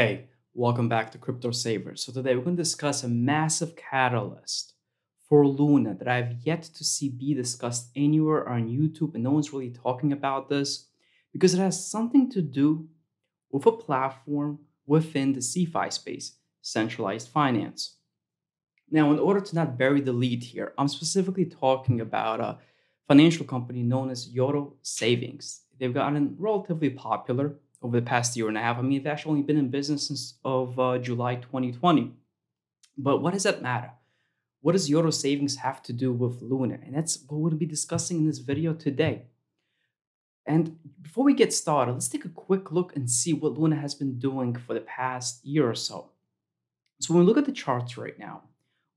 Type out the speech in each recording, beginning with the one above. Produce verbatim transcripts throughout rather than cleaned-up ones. Hey, welcome back to Crypto Savers. So today we're going to discuss a massive catalyst for Luna that I've yet to see be discussed anywhere on YouTube, and no one's really talking about this because it has something to do with a platform within the CeFi space, centralized finance. Now, in order to not bury the lead here, I'm specifically talking about a financial company known as Yotta Savings. They've gotten relatively popular over the past year and a half. I mean, they've actually only been in business since of uh, July twenty twenty. But what does that matter? What does Yotta Savings have to do with Luna? And that's what we'll be discussing in this video today. And before we get started, let's take a quick look and see what Luna has been doing for the past year or so. So when we look at the charts right now,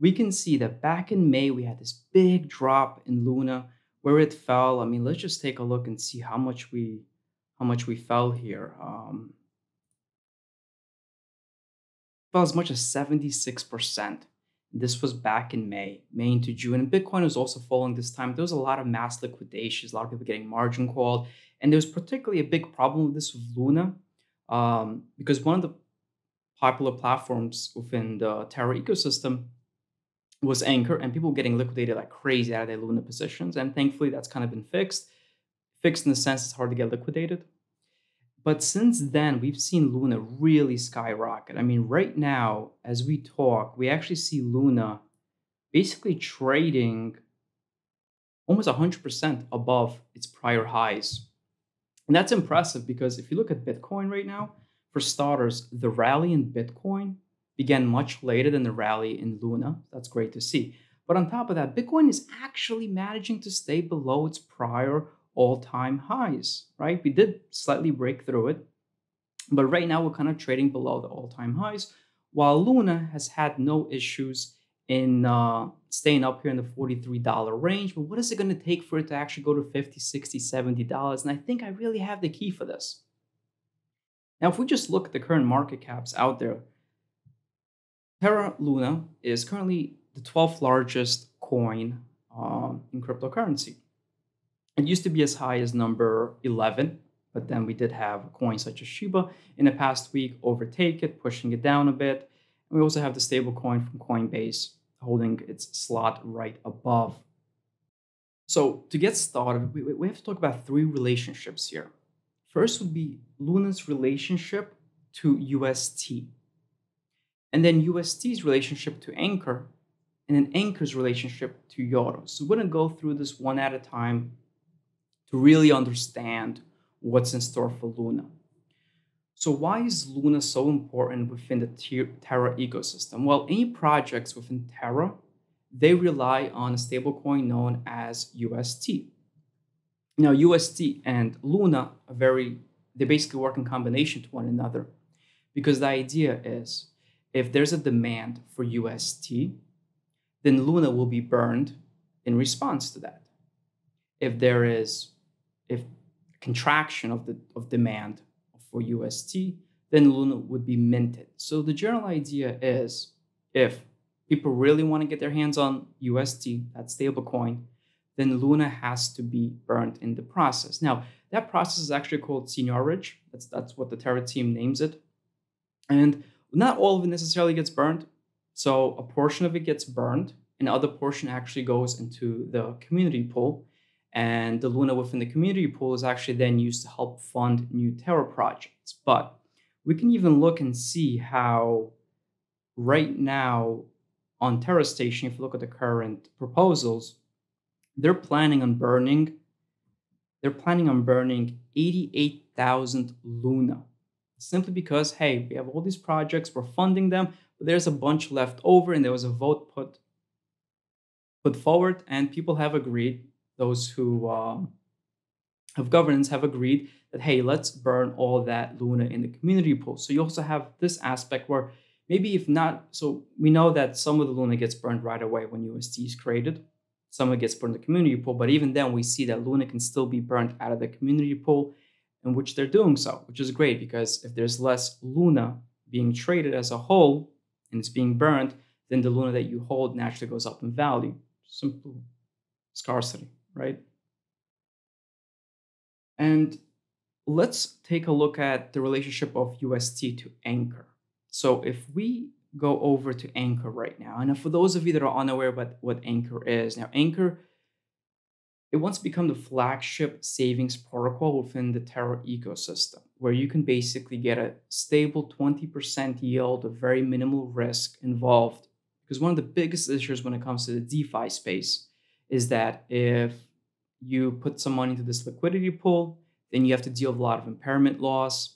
we can see that back in May, we had this big drop in Luna where it fell. I mean, let's just take a look and see how much we how much we fell here. Um, fell as much as seventy-six percent. This was back in May, May into June. And Bitcoin was also falling this time. There was a lot of mass liquidations, a lot of people getting margin called. And there was particularly a big problem with this with Luna um, because one of the popular platforms within the Terra ecosystem was Anchor, and people were getting liquidated like crazy out of their Luna positions. And thankfully, that's kind of been fixed. Fixed in the sense it's hard to get liquidated. But since then, we've seen Luna really skyrocket. I mean, right now, as we talk, we actually see Luna basically trading almost one hundred percent above its prior highs. And that's impressive because if you look at Bitcoin right now, for starters, the rally in Bitcoin began much later than the rally in Luna. That's great to see. But on top of that, Bitcoin is actually managing to stay below its prior all-time highs, right? We did slightly break through it, but right now we're kind of trading below the all-time highs, while Luna has had no issues in uh, staying up here in the forty-three dollar range. But what is it going to take for it to actually go to fifty, sixty, seventy dollars? And I think I really have the key for this. Now, if we just look at the current market caps out there, Terra Luna is currently the twelfth largest coin um, in cryptocurrency. It used to be as high as number eleven, but then we did have coins such as Shiba in the past week overtake it, pushing it down a bit. And we also have the stable coin from Coinbase holding its slot right above. So to get started, we, we have to talk about three relationships here. First would be Luna's relationship to U S T, and then U S T's relationship to Anchor, and then Anchor's relationship to Yotta. So we're going to go through this one at a time to really understand what's in store for Luna. So why is Luna so important within the Terra ecosystem? Well, any projects within Terra, they rely on a stablecoin known as U S T. Now, U S T and Luna are very, they basically work in combination to one another, because the idea is if there's a demand for U S T, then Luna will be burned in response to that. If there is If contraction of the of demand for U S T, then Luna would be minted. So the general idea is if people really want to get their hands on U S T, that stablecoin, then Luna has to be burned in the process. Now, that process is actually called seniorage. That's, that's what the Terra team names it. And not all of it necessarily gets burned. So a portion of it gets burned, and the other portion actually goes into the community pool. And the Luna within the community pool is actually then used to help fund new Terra projects. But we can even look and see how right now on Terra Station, if you look at the current proposals, they're planning on burning, they're planning on burning eighty-eight thousand Luna. Simply because, hey, we have all these projects, we're funding them, but there's a bunch left over, and there was a vote put, put forward, and people have agreed. Those who uh, have governance have agreed that, hey, let's burn all that Luna in the community pool. So you also have this aspect where maybe if not, so we know that some of the Luna gets burned right away when U S T is created. Some of it gets burned in the community pool, but even then we see that Luna can still be burned out of the community pool, in which they're doing so, which is great because if there's less Luna being traded as a whole and it's being burned, then the Luna that you hold naturally goes up in value. Simple scarcity. Right? And let's take a look at the relationship of U S T to Anchor. So if we go over to Anchor right now, and for those of you that are unaware what, what Anchor is, now Anchor, it wants to become the flagship savings protocol within the Terra ecosystem, where you can basically get a stable twenty percent yield of very minimal risk involved. Because one of the biggest issues when it comes to the DeFi space is that if you put some money into this liquidity pool, then you have to deal with a lot of impairment loss,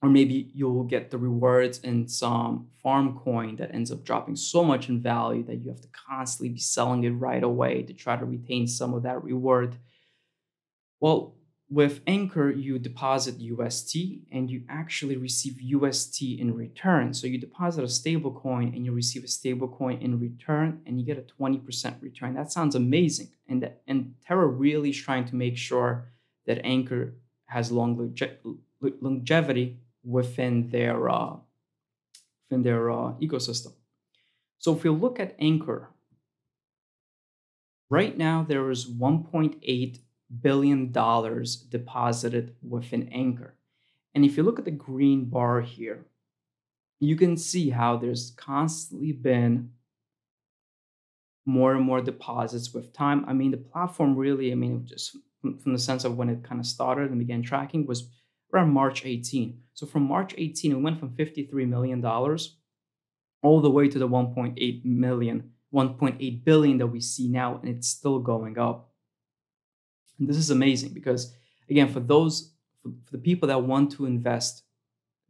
or maybe you'll get the rewards in some farm coin that ends up dropping so much in value that you have to constantly be selling it right away to try to retain some of that reward. Well, with Anchor, you deposit U S T and you actually receive U S T in return. So you deposit a stable coin and you receive a stable coin in return, and you get a twenty percent return. That sounds amazing. And, that, and Terra really is trying to make sure that Anchor has long longe- longevity within their uh, within their uh, ecosystem. So if we look at Anchor, right now there is one point eight billion dollars deposited within Anchor. And if you look at the green bar here, you can see how there's constantly been more and more deposits with time. I mean, the platform really, I mean, just from the sense of when it kind of started and began tracking was around March eighteenth. So from March eighteenth, it went from fifty-three million dollars all the way to the one point eight million, one point eight billion that we see now, and it's still going up. And this is amazing because, again, for those, for the people that want to invest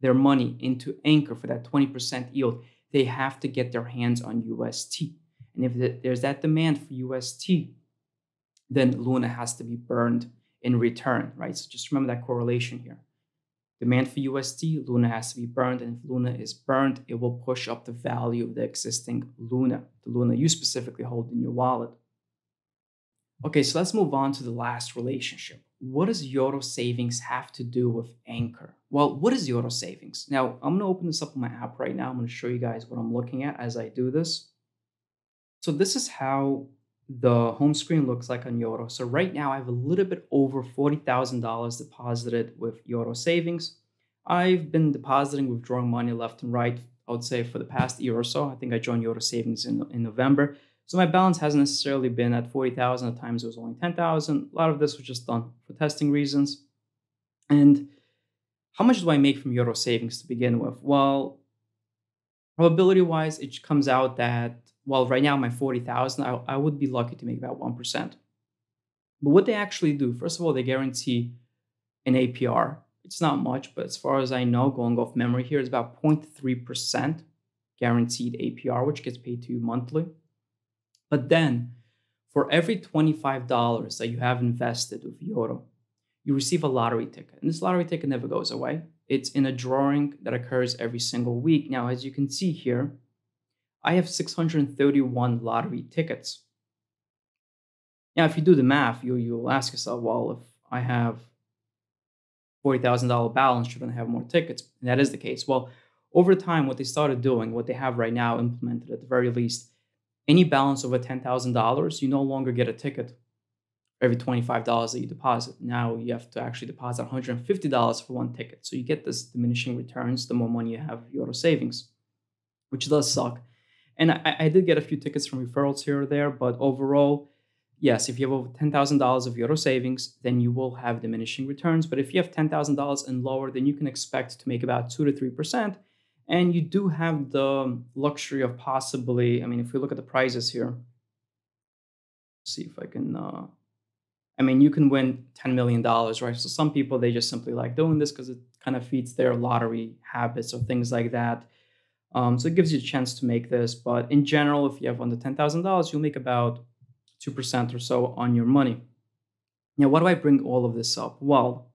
their money into Anchor for that twenty percent yield, they have to get their hands on U S T. And if there's that demand for U S T, then Luna has to be burned in return, right? So just remember that correlation here. Demand for U S T, Luna has to be burned, and if Luna is burned, it will push up the value of the existing Luna, the Luna you specifically hold in your wallet. Okay, so let's move on to the last relationship. What does Yotta Savings have to do with Anchor? Well, what is Yotta Savings? Now, I'm gonna open this up on my app right now. I'm gonna show you guys what I'm looking at as I do this. So this is how the home screen looks like on Yotta. So right now I have a little bit over forty thousand dollars deposited with Yotta Savings. I've been depositing, withdrawing money left and right, I would say for the past year or so. I think I joined Yotta Savings in, in November. So my balance hasn't necessarily been at forty thousand. At times it was only ten thousand. A lot of this was just done for testing reasons. And how much do I make from Yotta Savings to begin with? Well, probability-wise, it comes out that, well, right now my forty thousand, I, I would be lucky to make about one percent. But what they actually do, first of all, they guarantee an A P R. It's not much, but as far as I know, going off memory here, it's about zero point three percent guaranteed A P R, which gets paid to you monthly. But then for every twenty-five dollars that you have invested with Yotta, you receive a lottery ticket. And this lottery ticket never goes away. It's in a drawing that occurs every single week. Now, as you can see here, I have six hundred thirty-one lottery tickets. Now, if you do the math, you, you'll ask yourself, well, if I have forty thousand dollars balance, shouldn't I have more tickets? And that is the case. Well, over time, what they started doing, what they have right now implemented at the very least, any balance over ten thousand dollars, you no longer get a ticket every twenty-five dollars that you deposit. Now you have to actually deposit one hundred fifty dollars for one ticket. So you get this diminishing returns the more money you have in Yotta Savings, which does suck. And I, I did get a few tickets from referrals here or there, but overall, yes, if you have over ten thousand dollars of Yotta Savings, then you will have diminishing returns. But if you have ten thousand dollars and lower, then you can expect to make about two to three percent. And you do have the luxury of possibly, I mean, if we look at the prizes here, see if I can, uh, I mean, you can win ten million dollars, right? So some people, they just simply like doing this because it kind of feeds their lottery habits or things like that. Um, so it gives you a chance to make this. But in general, if you have under ten thousand dollars, you'll make about two percent or so on your money. Now, why do I bring all of this up? Well,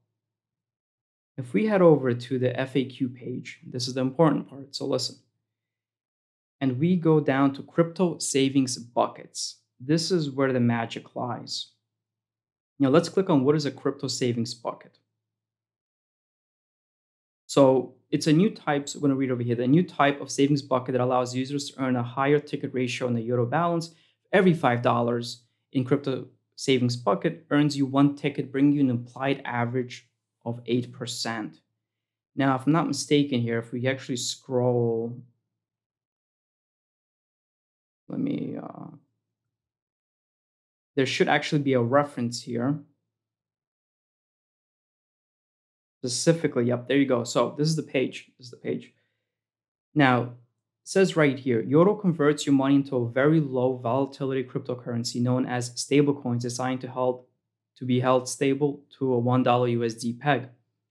if we head over to the F A Q page, this is the important part, so listen. And we go down to crypto savings buckets. This is where the magic lies. Now let's click on what is a crypto savings bucket. So it's a new type, so we're gonna read over here, the new type of savings bucket that allows users to earn a higher ticket ratio on the Yotta balance. Every five dollars in crypto savings bucket earns you one ticket, bringing you an implied average of eight percent. Now, if I'm not mistaken here, if we actually scroll, let me, uh, there should actually be a reference here. Specifically, yep, there you go. So this is the page, this is the page. Now, it says right here, Yotta converts your money into a very low volatility cryptocurrency known as stablecoins designed to help to be held stable to a one dollar U S D peg.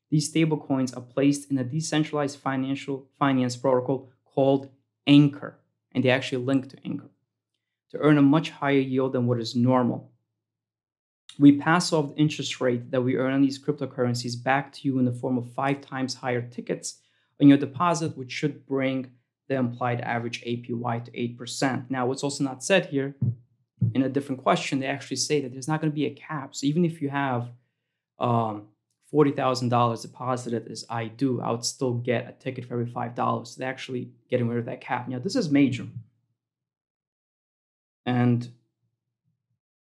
These stablecoins are placed in a decentralized financial finance protocol called Anchor, and they actually link to Anchor, to earn a much higher yield than what is normal. We pass off the interest rate that we earn on these cryptocurrencies back to you in the form of five times higher tickets on your deposit, which should bring the implied average A P Y to eight percent. Now, what's also not said here, in a different question, they actually say that there's not going to be a cap. So even if you have um, forty thousand dollars deposited, as I do, I would still get a ticket for every five dollars. So they're actually getting rid of that cap. Now, this is major. And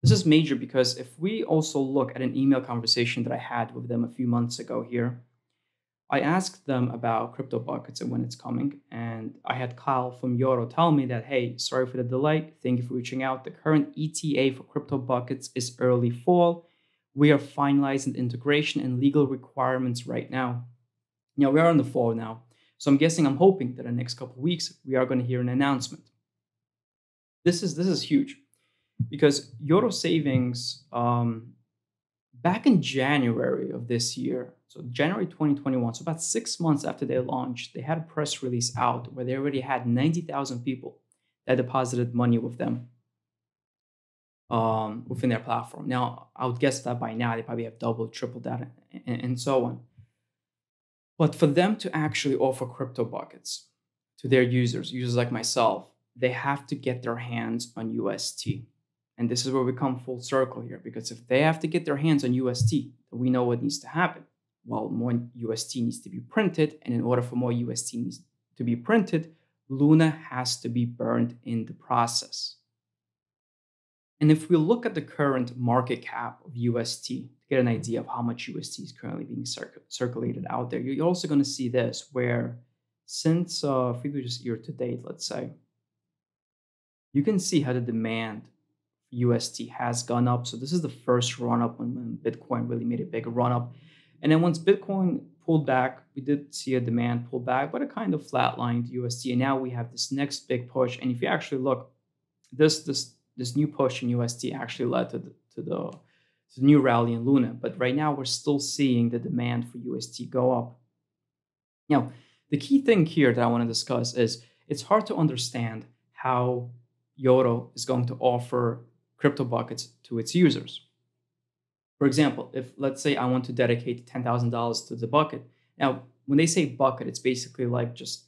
this is major because if we also look at an email conversation that I had with them a few months ago here, I asked them about crypto buckets and when it's coming. And I had Kyle from Yotta tell me that, hey, sorry for the delay. Thank you for reaching out. The current E T A for crypto buckets is early fall. We are finalizing integration and legal requirements right now. Now, we are in the fall now. So I'm guessing, I'm hoping that in the next couple of weeks, we are going to hear an announcement. This is, this is huge. Because Yotta Savings, um, back in January of this year, so January twenty twenty-one, so about six months after they launched, they had a press release out where they already had ninety thousand people that deposited money with them um, within their platform. Now, I would guess that by now they probably have doubled, tripled that, and, and so on. But for them to actually offer crypto buckets to their users, users like myself, they have to get their hands on U S T. And this is where we come full circle here, because if they have to get their hands on U S T, we know what needs to happen. Well, more U S T needs to be printed. And in order for more U S T needs to be printed, Luna has to be burned in the process. And if we look at the current market cap of U S T, to get an idea of how much U S T is currently being circ circulated out there, you're also going to see this, where since, uh, if we do just year to date, let's say, you can see how the demand U S T has gone up. So this is the first run up when Bitcoin really made a big run up. And then once Bitcoin pulled back, we did see a demand pull back, but it kind of flatlined U S T. And now we have this next big push. And if you actually look, this this this new push in U S T actually led to the, to the, to the new rally in Luna. But right now we're still seeing the demand for U S T go up. Now, the key thing here that I want to discuss is it's hard to understand how Yotta is going to offer crypto buckets to its users. For example, if let's say I want to dedicate ten thousand dollars to the bucket. Now, when they say bucket, it's basically like just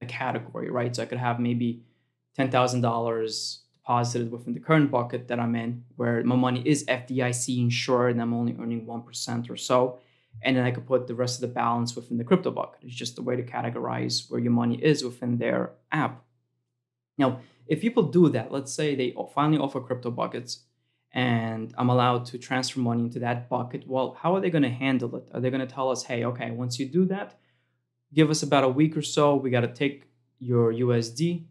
a category, right? So I could have maybe ten thousand dollars deposited within the current bucket that I'm in, where my money is F D I C insured and I'm only earning one percent or so. And then I could put the rest of the balance within the crypto bucket. It's just a way to categorize where your money is within their app. Now, if people do that, let's say they finally offer crypto buckets and I'm allowed to transfer money into that bucket. Well, how are they going to handle it? Are they going to tell us, hey, okay, once you do that, give us about a week or so. We got to take your U S D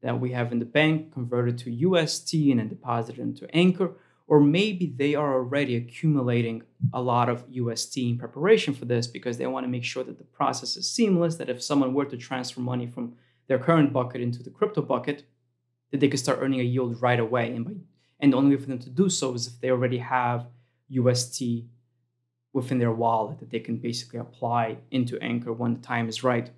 that we have in the bank, convert it to U S T and then deposit it into Anchor. Or maybe they are already accumulating a lot of U S T in preparation for this because they want to make sure that the process is seamless, that if someone were to transfer money from their current bucket into the crypto bucket, that they could start earning a yield right away. And, by, and the only way for them to do so is if they already have U S T within their wallet that they can basically apply into Anchor when the time is right.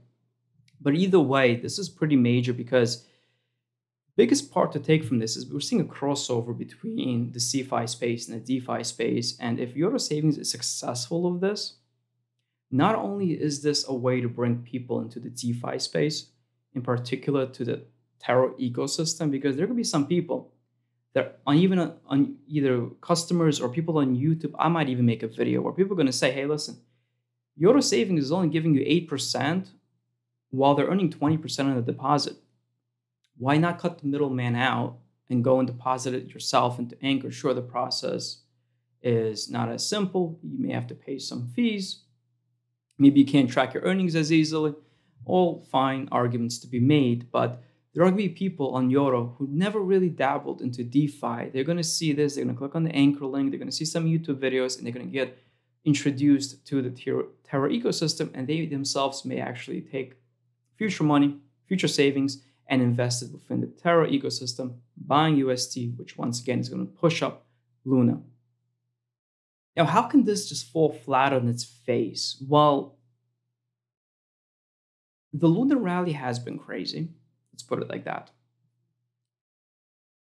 But either way, this is pretty major because the biggest part to take from this is we're seeing a crossover between the CeFi space and the DeFi space. And if Yotta Savings is successful of this, not only is this a way to bring people into the DeFi space, in particular to the Terra ecosystem, because there could be some people that on even on, on either customers or people on YouTube, I might even make a video where people are going to say, hey, listen, Yotta Savings is only giving you eight percent while they're earning twenty percent on the deposit. Why not cut the middleman out and go and deposit it yourself into Anchor? Sure, the process is not as simple. You may have to pay some fees, Maybe you can't track your earnings as easily. All fine arguments to be made, but there are going to be people on Yotta who never really dabbled into DeFi. They're going to see this, they're going to click on the Anchor link, they're going to see some YouTube videos, and they're going to get introduced to the Terra ecosystem, and they themselves may actually take future money, future savings, and invest it within the Terra ecosystem, buying U S T, which once again is going to push up Luna. Now, how can this just fall flat on its face? Well, the Luna rally has been crazy. Let's put it like that.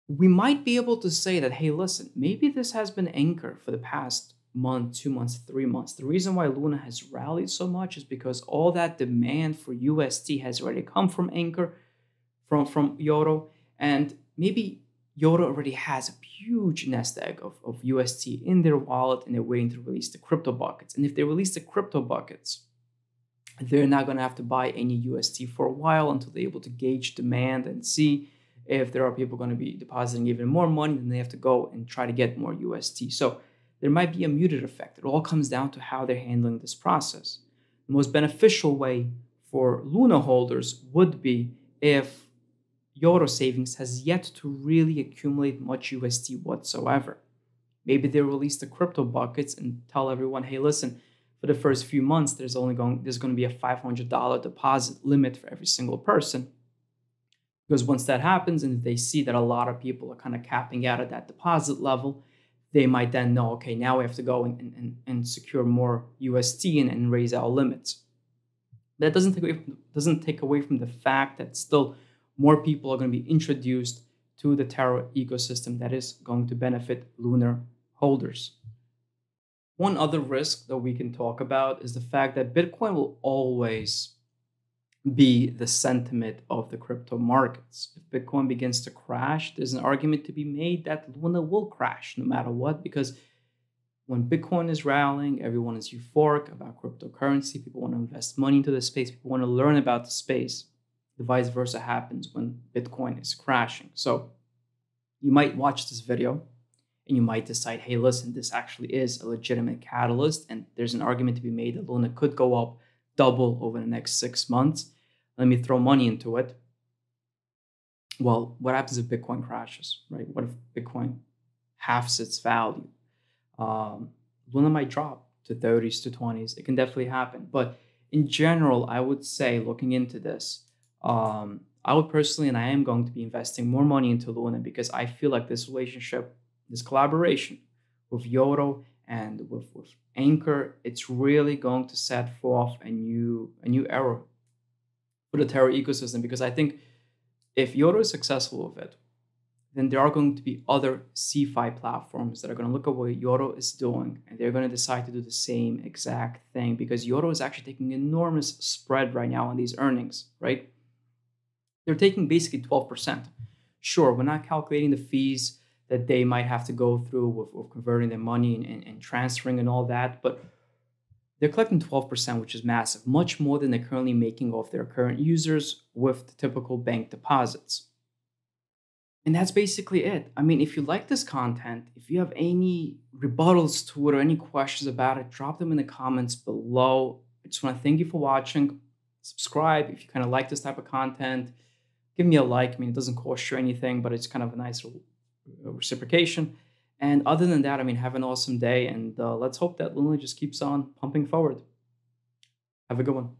We might be able to say that, hey, listen, maybe this has been Anchor for the past month, two months, three months. The reason why Luna has rallied so much is because all that demand for U S T has already come from Anchor, from, from Yotta, and maybe Yotta already has a huge nest egg of, of U S T in their wallet, and they're waiting to release the crypto buckets. And if they release the crypto buckets, they're not going to have to buy any U S T for a while until they're able to gauge demand and see if there are people going to be depositing even more money, then they have to go and try to get more U S T. So there might be a muted effect. It all comes down to how they're handling this process. The most beneficial way for Luna holders would be if Yotta Savings has yet to really accumulate much U S T whatsoever. Maybe they release the crypto buckets and tell everyone, hey, listen, for the first few months, there's only going there's going to be a five hundred dollars deposit limit for every single person. Because once that happens, and if they see that a lot of people are kind of capping out at that deposit level, they might then know, okay, now we have to go and, and, and secure more U S T and, and raise our limits. That doesn't take, away from, doesn't take away from the fact that still more people are going to be introduced to the Terra ecosystem that is going to benefit Lunar holders. One other risk that we can talk about is the fact that Bitcoin will always be the sentiment of the crypto markets. If Bitcoin begins to crash, there's an argument to be made that Luna will crash no matter what, because when Bitcoin is rallying, everyone is euphoric about cryptocurrency. People want to invest money into the space. People want to learn about the space. The vice versa happens when Bitcoin is crashing. So you might watch this video and you might decide, hey, listen, this actually is a legitimate catalyst, and there's an argument to be made that Luna could go up double over the next six months. Let me throw money into it. Well, what happens if Bitcoin crashes, right? What if Bitcoin halves its value? Um, Luna might drop to thirties, to twenties. It can definitely happen. But in general, I would say, looking into this, um, I would personally, and I am going to be investing more money into Luna, because I feel like this relationship, this collaboration with Yotta and with, with Anchor, it's really going to set forth a new a new era for the Terra ecosystem. Because I think if Yotta is successful with it, then there are going to be other CeFi platforms that are going to look at what Yotta is doing, and they're going to decide to do the same exact thing, because Yotta is actually taking enormous spread right now on these earnings, right? They're taking basically twelve percent. Sure, we're not calculating the fees that they might have to go through with, with converting their money and, and, and transferring and all that, but they're collecting twelve percent, which is massive, much more than they're currently making off their current users with the typical bank deposits. And that's basically it. I mean, if you like this content, if you have any rebuttals to it or any questions about it, drop them in the comments below. I just want to thank you for watching. Subscribe if you kind of like this type of content. Give me a like. I mean, it doesn't cost you anything, but it's kind of a nice little reciprocation. And other than that, I mean, have an awesome day, and uh, let's hope that Luna just keeps on pumping forward. Have a good one.